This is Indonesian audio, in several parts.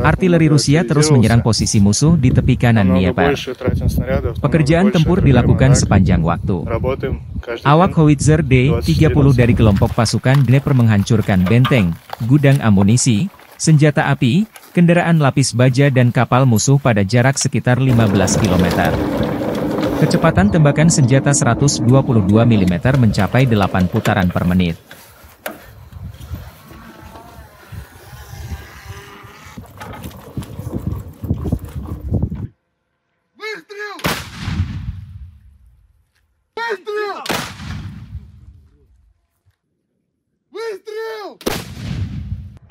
Artileri Rusia terus menyerang posisi musuh di tepi kanan Dnieper. Pekerjaan tempur dilakukan sepanjang waktu. Awak Howitzer D-30 dari kelompok pasukan Dnieper menghancurkan benteng, gudang amunisi, senjata api, kendaraan lapis baja dan kapal musuh pada jarak sekitar 15 km. Kecepatan tembakan senjata 122 mm mencapai 8 putaran per menit.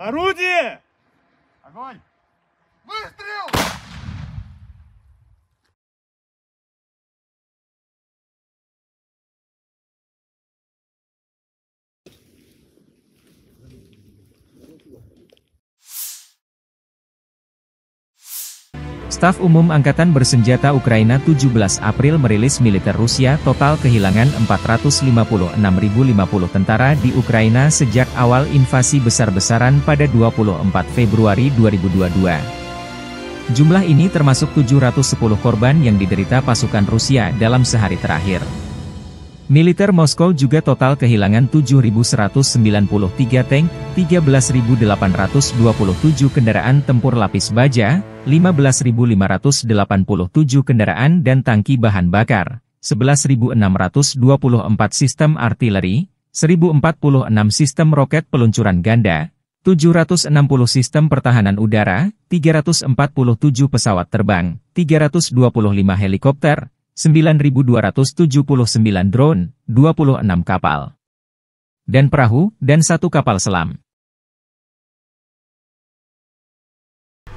Орудие! Огонь! Выстрел! Staf Umum Angkatan Bersenjata Ukraina 17 April merilis militer Rusia total kehilangan 456.050 tentara di Ukraina sejak awal invasi besar-besaran pada 24 Februari 2022. Jumlah ini termasuk 710 korban yang diderita pasukan Rusia dalam sehari terakhir. Militer Moskow juga total kehilangan 7.193 tank, 13.827 kendaraan tempur lapis baja, 15.587 kendaraan dan tangki bahan bakar, 11.624 sistem artileri, 1.046 sistem roket peluncuran ganda, 760 sistem pertahanan udara, 347 pesawat terbang, 325 helikopter, 9.279 drone, 26 kapal dan perahu, dan 1 kapal selam.